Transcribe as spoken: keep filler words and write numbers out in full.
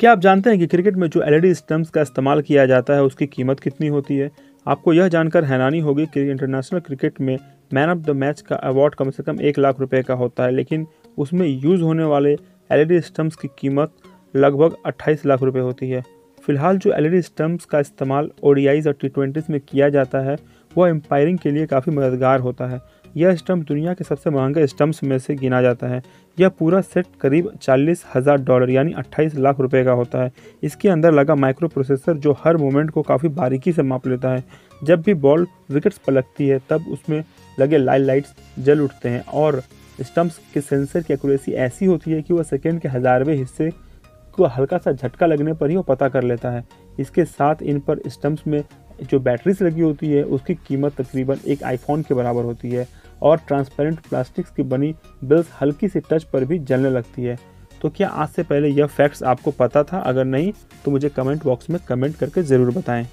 क्या आप जानते हैं कि क्रिकेट में जो एलईडी स्टंप्स का इस्तेमाल किया जाता है उसकी कीमत कितनी होती है? आपको यह जानकर हैरानी होगी कि इंटरनेशनल क्रिकेट में मैन ऑफ द मैच का अवार्ड कम से कम एक लाख रुपए का होता है, लेकिन उसमें यूज़ होने वाले एलईडी स्टंप्स की कीमत लगभग अट्ठाईस लाख रुपए होती है। फिलहाल जो एलईडी स्टंप्स का इस्तेमाल ओडीआईज और टी ट्वेंटीज़ में किया जाता है वह एम्पायरिंग के लिए काफ़ी मददगार होता है। यह स्टंप दुनिया के सबसे महंगे स्टंप्स में से गिना जाता है। यह पूरा सेट करीब चालीस हज़ार डॉलर यानी अट्ठाईस लाख रुपए का होता है। इसके अंदर लगा माइक्रो प्रोसेसर जो हर मोमेंट को काफ़ी बारीकी से माप लेता है। जब भी बॉल विकेट्स पर लगती है तब उसमें लगे लाल लाइट्स जल उठते हैं और स्टंप्स के सेंसर की एक्यूरेसी ऐसी होती है कि वह सेकेंड के हज़ारवें हिस्से को हल्का सा झटका लगने पर ही वो पता कर लेता है। इसके साथ इन पर स्टंप्स में जो बैटरीज लगी होती है उसकी कीमत तकरीबन एक आईफोन के बराबर होती है और ट्रांसपेरेंट प्लास्टिक्स की बनी बिल्स हल्की सी टच पर भी जलने लगती है। तो क्या आज से पहले यह फैक्ट्स आपको पता था? अगर नहीं तो मुझे कमेंट बॉक्स में कमेंट करके ज़रूर बताएं।